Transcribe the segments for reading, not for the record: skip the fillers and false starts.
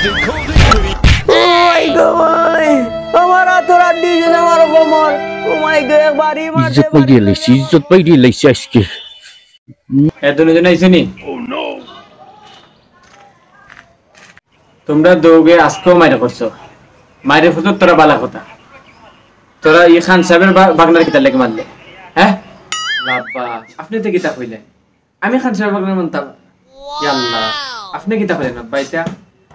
তোমরা দৌগে আজকেও মাইরা করছো, মাইরে ফুতো তোরা বালা কথা, তোরা ই খান সাহেবের বাগনার কিতা লেগে মারলে, হ্যাঁ বাবা আপনি তো কিতা কইলেন, আমি খান সাহেবের বাগনার মানতাম, ইয়াল্লাহ আপনি কিতা কইলেন বাবা এটা,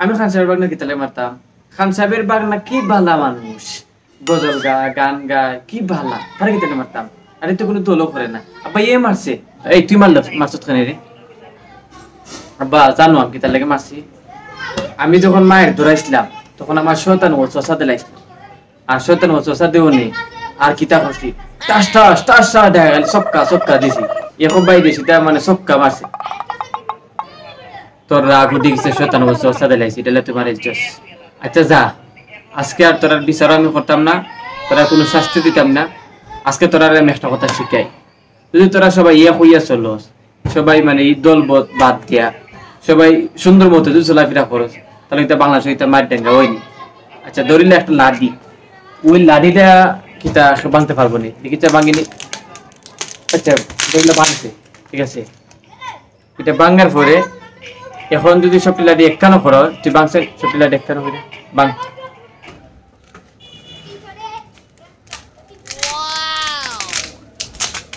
আমি খান সাহেবের বাগনার কিতা লেগে মারতাম, খান সাহেবের বাগনা কি ভালা মানুষ, গজল গায় গান গায় কি ভালা, তারা কিতা লেগে মারতাম, আরে তো কোনো দোলও করে না, আব্বা এ মারছে, এই তুই মারল মারছ খানে রে, আব্বা জানো আমি কিতা লেগে মারছি, আমি যখন মায়ের ধরাইছিলাম তখন আমার শয়তান ও চসা দিলাইছিল, আর শয়তান ও চসা দেও নেই আর কিতা করছি টাস টাস টাস টাস দেখাল সবকা সবকা দিছি, এখন বাই দিছি তার মানে সবকা মারছে, তোর রাগ উঠে গেছে শয়তান ও চসা দিলাইছি এটা তোমার ইজ্জত, আচ্ছা যা আজকে আর তোরার বিচার আমি করতাম না, তোরা কোনো শাস্তি দিতাম না, আজকে তোরার আমি একটা কথা শিখাই, যদি তোরা সবাই ইয়া হইয়া চলস, সবাই মানে এই দল বাদ দিয়া সবাই সুন্দর মতো যদি চলাফেরা করো তাহলে এটা বাংলাদেশে এটা মার ডেঙ্গা হয়নি, আচ্ছা দড়িলে একটা লাডি, ওই লাডিটা কিতা ভাঙতে পারবো নি, এটা ভাঙিনি, আচ্ছা দড়িটা ভাঙছে ঠিক আছে, এটা ভাঙার পরে এখন যদি সবটি লাডি একখানো করো, তুই ভাঙছে সবটি লাডি একখানো করে ভাঙ,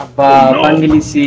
আব্বা ভাঙিলিছি।